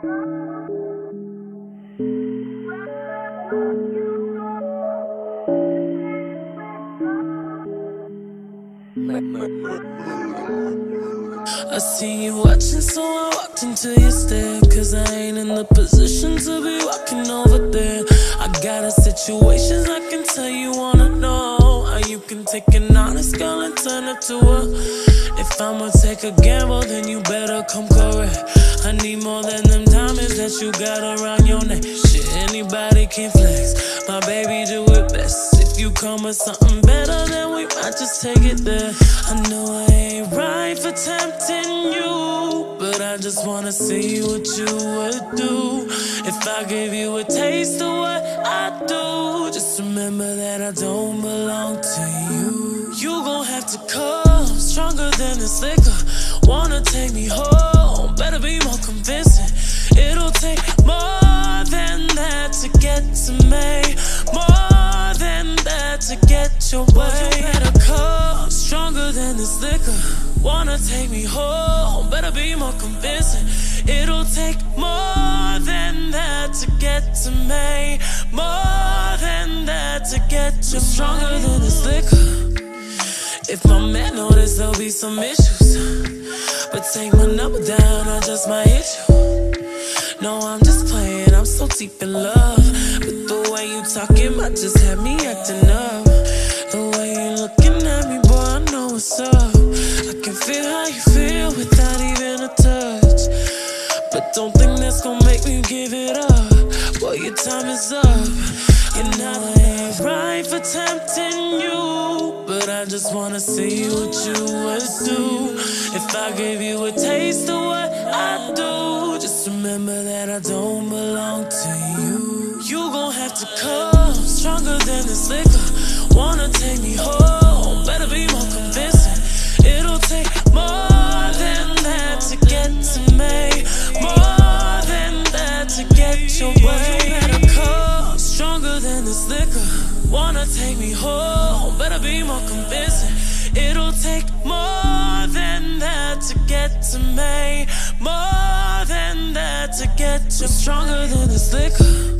I see you watching, so I walked into your step, cause I ain't in the position to be walking over there. I got a situation I can tell you wanna know, or you can take an honest girl and turn up to her. If I'ma take a gamble, then you better come correct. I need more than them diamonds that you got around your neck. Shit, anybody can flex, my baby do it best. You come with something better, then we might just take it there. I know I ain't right for tempting you, but I just wanna see what you would do if I gave you a taste of what I do. Just remember that I don't belong to you. You gon' have to come stronger than this liquor. Wanna take me home, better be more convincing. It'll take more than that to get to me, more than that to get your way. Well, you better come stronger than this liquor. Wanna take me home, better be more convincing. It'll take more than that to get to me, more than that to get you stronger than this liquor. If my man notice, there'll be some issues, but take my number down, I just might hit you. No, I'm just playing, I'm so deep in love, but the way you talking might just have me acting up. The way you looking at me, boy, I know what's up. I can feel how you feel without even a touch, but don't think that's gonna make me give it up. Boy, your time is up. You know I ain't right for tempting you, but I just wanna see what you would do if I gave you a taste of what I do. Remember that I don't belong to you. You gon' have to come stronger than this liquor. Wanna take me home, better be more convincing. It'll take more than that to get to me, more than that to get your way. You better come stronger than this liquor. Wanna take me home, better be more convincing. It'll take more than that to get to me, more than that to get you stronger than this liquor.